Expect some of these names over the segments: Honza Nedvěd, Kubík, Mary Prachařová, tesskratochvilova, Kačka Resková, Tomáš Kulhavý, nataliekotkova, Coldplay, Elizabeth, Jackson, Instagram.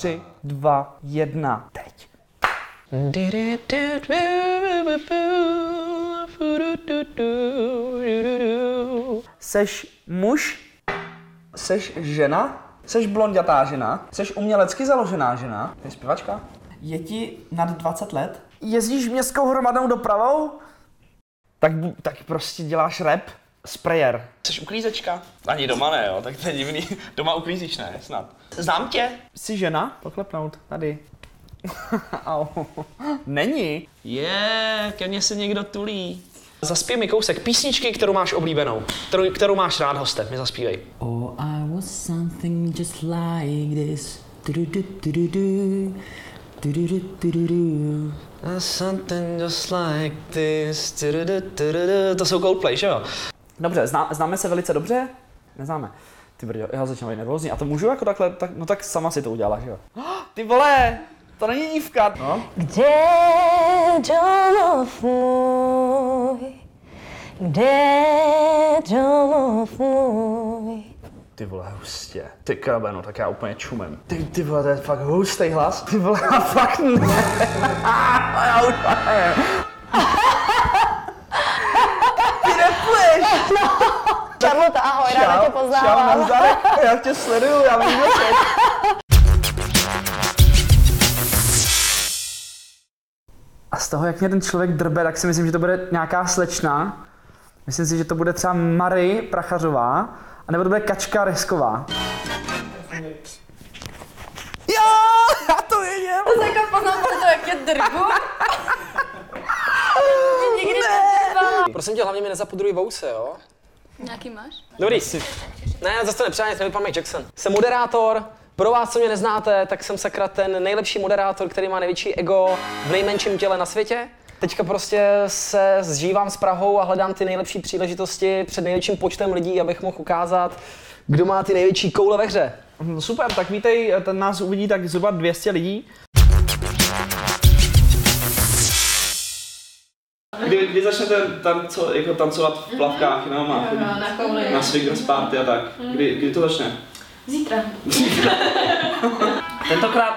3, 2, 1, teď. Seš muž? Seš žena? Seš blondětá žena? Seš umělecky založená žena? Jsi zpěvačka? Je ti nad 20 let? Jezdíš městskou hromadnou dopravou? Tak prostě děláš rap? Sprayer. Jseš uklízečka? Ani doma ne, jo, tak to je divný. Doma uklízíš ne, snad. Znám tě. Jsi žena? Poklepnout, tady. Není. Ke mně se někdo tulí. Zaspěj mi kousek písničky, kterou máš oblíbenou, kterou máš rád, hoste, mi zaspívej. Oh, I was something just like this. Something just like this. To jsou Coldplay, že jo? Dobře, známe se velice dobře? Neznáme. Ty brďo, já začínám být nervózní. A to můžu jako takhle, tak, no tak sama si to udělala, že jo? Ty vole, to není dívka. No. Kde domov můj? Kde domov můj? Ty vole, hustě. Ty krabeno, tak já úplně čumem. Ty vole, to je fakt hustý hlas. Ty vole, fakt ne. Já už ne. Ty repuješ. No. Charlotte, ahoj, ráda tě poznávám. Čau, nazdar, já tě sleduju, já vím, že jsi. A z toho, jak mě ten člověk drbe, tak si myslím, že to bude nějaká slečna. Myslím si, že to bude třeba Mary Prachařová. A nebo to bude Kačka Resková. Jo, já to věděl. To se jako poznám podle toho, jak je drbu. Nikdy ne. Prosím tě, hlavně mi nezapudruj vouse, jo? Nějaký máš? Dobrý. Ne, zase to nepřijde, nic nevypadá jak Jackson. Jsem moderátor. Pro vás, co mě neznáte, tak jsem sakra ten nejlepší moderátor, který má největší ego v nejmenším těle na světě. Teďka prostě se zžívám s Prahou a hledám ty nejlepší příležitosti před největším počtem lidí, abych mohl ukázat, kdo má ty největší koule ve hře. Super, tak vítej, ten nás uvidí tak zhruba 200 lidí. Kdy začnete jako tancovat v plavkách, no, na kouli, na swingers party a tak, kdy to začne? Zítra. Tentokrát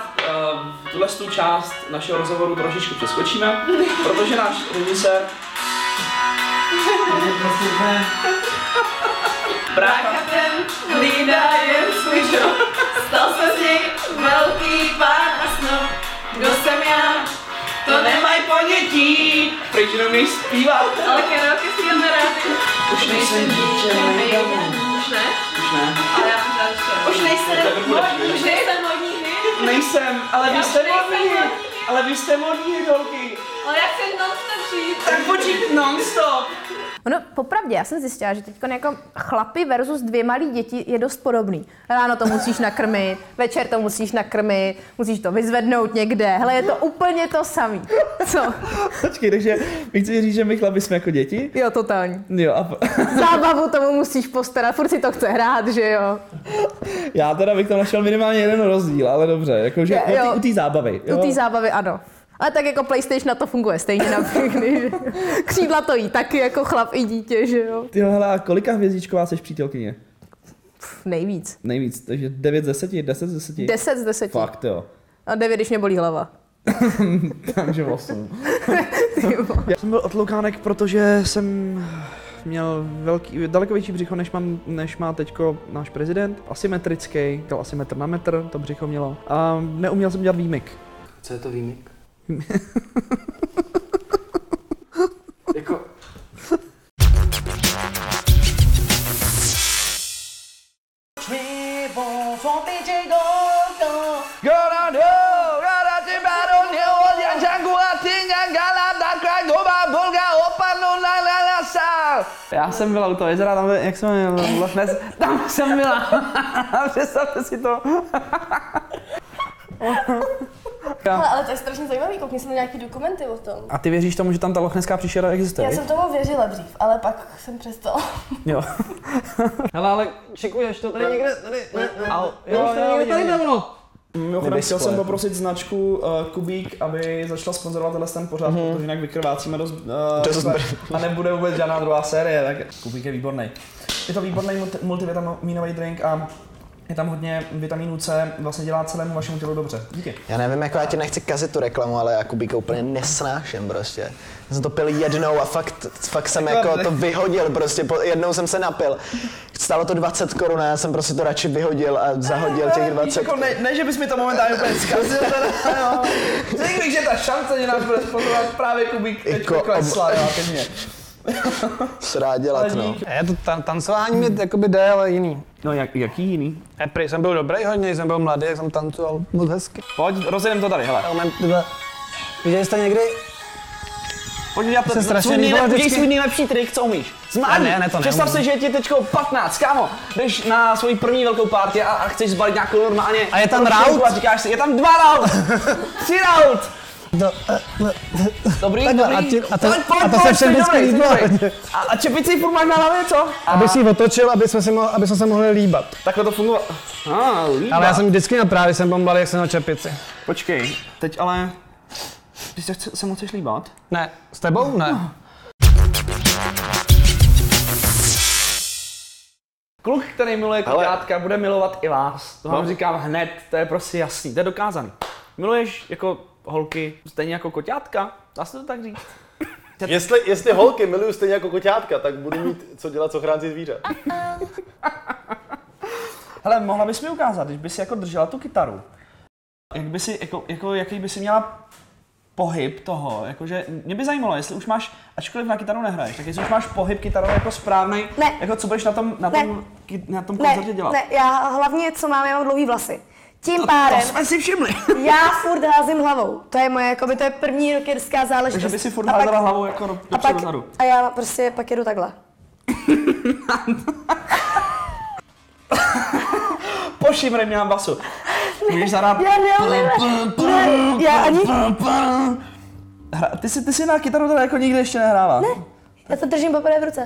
tuto část našeho rozhovoru trošičku přeskočíme, protože náš režisér Práchatem hlídá jen svůj job. Stal se z něj velký pán a snop. Kdo jsem já? To nemaj ponětí. Pryč jenom než zpívat. Ale karaoke si jen nerády. Už nejsem dítě, už ne? Už ne. Ale já jsem další. Už nejsem modní hvězda. Nejsem, ale vy jste modní. Ale vy jste modní holky. Ale jak jsem non-stop žít. Tak počít non-stop. No, popravdě, já jsem zjistila, že teďko jako chlapi versus 2 malí děti je dost podobný. Ráno to musíš nakrmit, večer to musíš nakrmit, musíš to vyzvednout někde. Hele, je to úplně to samý. Co? Počkej, takže my chci říct, že my chlapi jsme jako děti? Jo, totální. Jo, a... Zábavu tomu musíš postarat, furt si to chce hrát, že jo? Já teda bych tam našel minimálně jeden rozdíl, ale dobře, jakože u té zábavy. Jo? U té zábavy, ano. Ale tak jako PlayStation na to funguje stejně na všechny, že? Křídla to jí taky jako chlap i dítě, že jo? Ty hele, a kolika hvězdičková seš přítelkyně? Nejvíc. Nejvíc, takže 9 z 10, 10 z 10? 10 z 10. Fakt jo. A 9, když mě bolí hlava. Takže 8. Já jsem byl otloukánek, protože jsem měl daleko větší břicho, než má teďko náš prezident. Asymetrický, dal asi metr na metr, to břicho mělo. A neuměl jsem dělat výmyk. Co je to výmyk? Jako... Já jsem byla u toho jezera, tam byl, jak jsem měl, tam jsem byla, představte si to. Ale to je strašně zajímavý, koukni jsem na nějaký dokumenty o tom. A ty věříš tomu, že tam ta lochnická příšera existuje? Já jsem tomu věřila dřív, ale pak jsem přestala. Jo. Hele, ale čekuješ to tady někde, tady. Mimochodem, chtěl jsem poprosit značku Kubík, aby začala sponzorovat tenhle pořád, protože jinak vykrvácíme dost a nebude vůbec žádná druhá série, tak Kubík je výborný. Je to výborný multivitaminový drink a je tam hodně vitamínu C, vlastně dělá celému vašemu tělu dobře. Díky. Já nevím, jako já ti nechci kazit tu reklamu, ale já Kubíka úplně nesnáším prostě. Já jsem to pil jednou a fakt jsem jako to vyhodil prostě, jednou jsem se napil. Stálo to 20 korun a já jsem prostě to radši vyhodil a zahodil těch 20 korun. Ne, že bys mi to momentálně úplně zkazil, no. Řekl bych, že ta šance, že nás bude spozorovat právě Kubík, teďko klesla, jo, teď mě. Co rád dělat, no. Já to tancování mi jakoby jde, ale jiný. No jaký jiný? Prý jsem byl dobrý hodně, jsem byl mladý, jak jsem tancoval moc hezky. Pojď, rozjedem to tady, hele. Viděli jste někdy? Pojď udělat svůj nejlepší trik, co umíš. Zmádni! Představ si, že je ti teďko 15, kámo. Jdeš na svoji první velkou party a chceš zbalit nějakou normálně... A je tam rout? A říkáš si, je tam 2 rout! 3 rout! Dobrý. A to se všem vždycky líbilo. A čepici furt máš na hlavě, co? Abych si ji otočil, aby jsme se mohli líbat. Takhle to fungovalo. Ale já jsem vždycky na právě jsem bombal, jak jsem na čepici. Počkej, teď ale... Ty se mu chceš líbat? Ne. S tebou? Ne. Kluk, který miluje kuťátka, bude milovat i vás. To vám říkám hned, to je prostě jasný, to je dokázaný. Miluješ jako holky stejně jako koťátka? Dá se to tak říct? Jestli holky miluju stejně jako koťátka, tak budu mít co dělat s ochránci zvířat. Hele, mohla bys mi ukázat, když bys jako držela tu kytaru, jak by si, jaký by si měla pohyb toho, jakože mě by zajímalo, jestli už máš, ačkoliv na kytaru nehraješ, tak jestli už máš pohyb kytarové jako správnej, jako co budeš na tom koncertě dělat. Ne, já hlavně co mám, já mám dlouhý vlasy. Tím pádem, to jsme si všimli. Já furt házím hlavou, to je moje, jakoby to je první rockerská záležitost. Takže by si furt házela hlavou jako dopředu zadu. A já prostě pak jedu takhle. Pošimrej mě na basu. Můžeš zahrát... Já ani... Ty jsi na kytaru teda jako nikdy ještě nehrála. Ne, já to držím poprvé v ruce.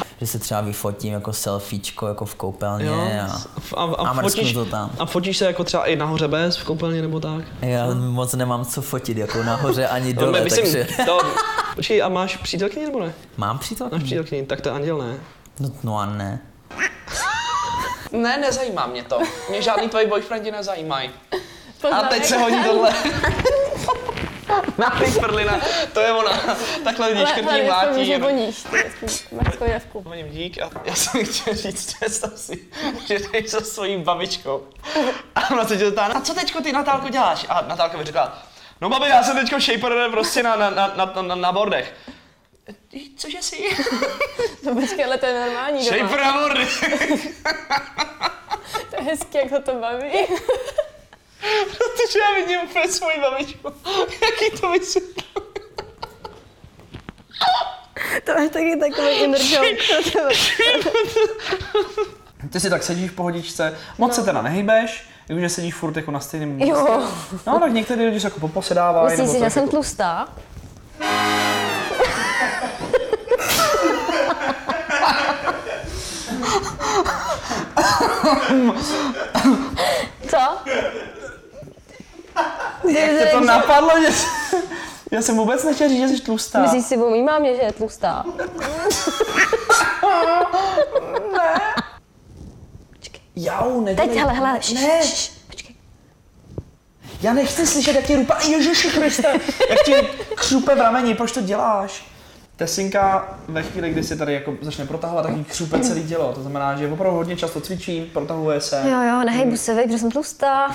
Že se třeba vyfotím jako selfiečko jako v koupelně a mrsknu to tam. A fotíš se jako třeba i nahoře bez v koupelně nebo tak? Já moc nemám co fotit jako nahoře ani dole, takže... Počkej, a máš přítelkyni nebo ne? Mám přítelkyni. Máš přítelkyni, tak to je anděl, ne? No a ne. Ne, nezajímá mě to. Mě žádný tvoji boyfriendi nezajímají. A teď se hodí tohle. Na ty prdlina, to je ona. Takhle vidíš, krtí mlátí. Já jsem může po níž. Dík a já jsem chtěl říct, představ si, že jdeš se svojí babičkou. A ona se tě zeptá, a co teďko ty, Natálko, děláš? A Natálka mi řekla, no babi, já jsem teďko shaperem prostě na bordech. Cože jsi? No počkej, ale to je normální doma. Shaper na bordech. To je hezký, jak ho to baví. Protože já vidím úplně svoji babičku, jaký to vysvětlí. To máš taky takový inržov. Ty si tak sedíš v pohodičce, moc se teda nehejbeš, jakože sedíš furt jako na stejném místě. Jo. No tak některý lidi se jako poposedávají. Myslíš si, že jsem tlustá? Co? Jak se to napadlo, že... Já jsem vůbec nechtěl říct, že jsi tlustá. Myslíš si, umývá mě, že je tlustá? Ne. Počkej. Jau, nedělej. Teď, hele, ne. Počkej. Já nechci slyšet, jak ti rupa... Ježiši Kriste, jak ti křupe v rameni, proč to děláš? Tesinka ve chvíli, kdy se tady jako začne protahovat, tak jí křupe celé tělo. To znamená, že opravdu hodně často cvičí, protahuje se. Jo, nehejbu se, vej, protože jsem tlustá.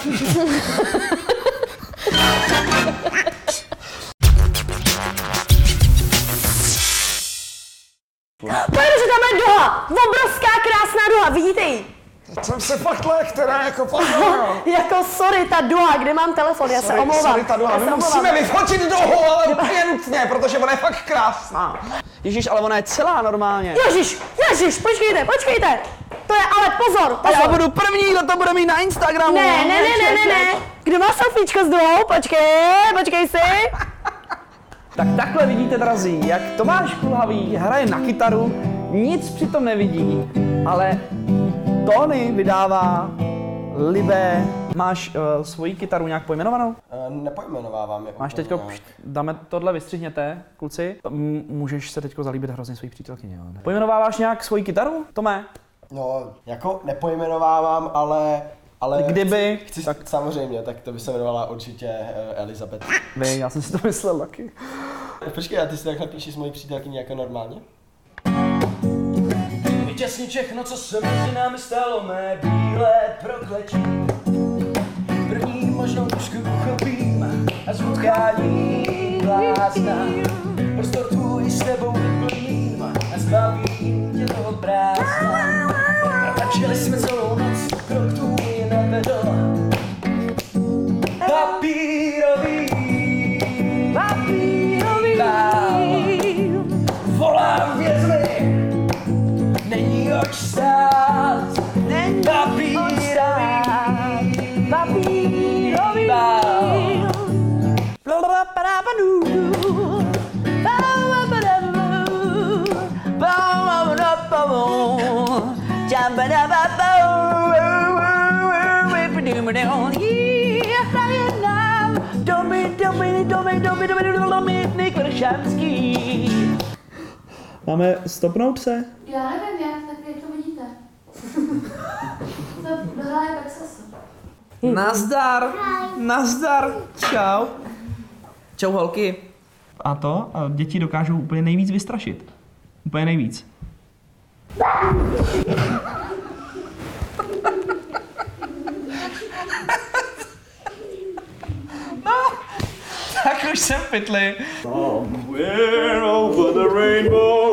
Pojďte, že tam je duha! Obrovská krásná duha, vidíte ji? Jsem se patle, která jako patlá. Jako sorry, ta duha, kde mám telefon, já se omlouvám. Sorry, ta duha, my musíme vyfotit duhu, ale úplně nutně, protože ona je fakt krásná. Ježíš, ale ona je celá normálně. Ježíš, počkejte. To je ale pozor. A já budu první, kdo to bude mít na Instagramu. Ne, Kdo má selfiečka s druhou? Počkej si. Tak takhle vidíte, drazí, jak Tomáš Kulhavý hraje na kytaru, nic přitom nevidí, ale tóny vydává libé. Máš svoji kytaru nějak pojmenovanou? Nepojmenovávám. Jako máš teďko, dáme tohle, vystřihněte, kluci. Můžeš se teďko zalíbit hrozně svojí přítelkyně. Pojmenováváš nějak svoji kytaru, Tome? No, jako nepojmenovávám, ale kdyby, tak samozřejmě, tak to by se jmenovala určitě Elizabeth. Vy, já jsem si to myslel taky. Počkej, a ty si takhle píšeš s mojí přítelkyní jako normálně? Vytěsni všechno, co se mezi námi stalo, mé bílé prokletí. První možnou trošku uchopím a zvuchání vlásna. Prostor tvůj s tebou vyplním a zbavím tě toho prázdna. Načeli jsme celou noc, krok tvůj nevedl. Papírový vál. Volám vězny, není oč stát. Papírový vál. Máme stopnout se? Já nevím, jak to vidíte. To hraje Texasu. Nazdar! Hi. Nazdar! Čau! Čau, holky. A to děti dokážou úplně nejvíc vystrašit. Úplně nejvíc. Tak už jsem v pytli. Somewhere over the rainbow.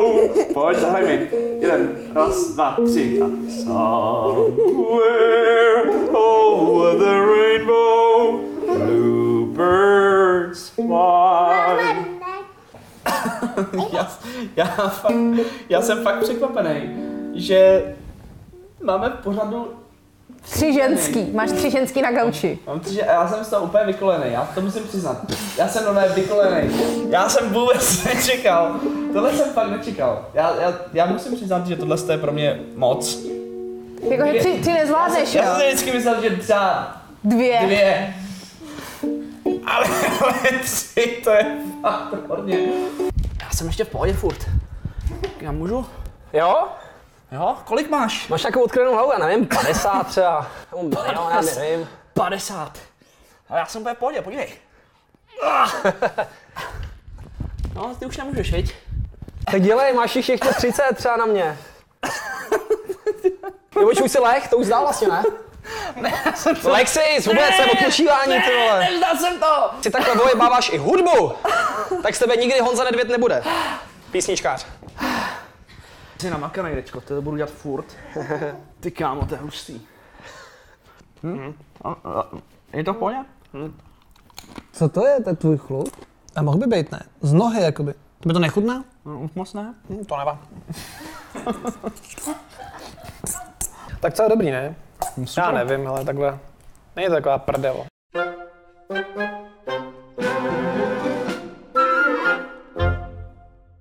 Pojď, zahraj mi. Jeden, raz, dva, tři. Somewhere over the rainbow. Blue birds fly. Já jsem fakt překvapený, že máme v pořadu tři ženský. Máš tři ženský na gauči. Mám tři, já jsem z toho úplně vykolenej, já to musím přiznat. Já jsem nové vykolenej. Já jsem vůbec nečekal. Tohle jsem fakt nečekal. Já musím přiznat, že tohle je pro mě moc. Jako, že ty nezvládneš, jo? Já jsem vždycky myslel, že třeba dvě. Ale tři, to je fakt hodně. Já jsem ještě v pohodě furt. Já můžu? Jo? Jo? Kolik máš? Máš takovou odkrynou hlavu, já nevím, 50 třeba. 50. Ale já jsem úplně v pohodě, podívej. No, ty už nemůžeš, viď? Tak dělej, máš jich ještě 30 třeba na mě. Nebo už si leh, to už zdál vlastně, ne? Lexis, vůbec se odpočívání, ty vole. Nevzdal jsem to. Ty takhle vojebáváš i hudbu, tak s tebe nikdy Honza Nedvěd nebude. Písničkář. Jsi namakanej, dečko, to budu dělat furt. Ty kámo, to je hustý. Je to v pohodě? Co to je, ten tvůj chlup? A mohl by být, ne? Z nohy, jakoby. To by to nechutná? Moc ne. To nevá. Tak celé dobrý, ne? Já nevím, ale takhle, není to taková prdel.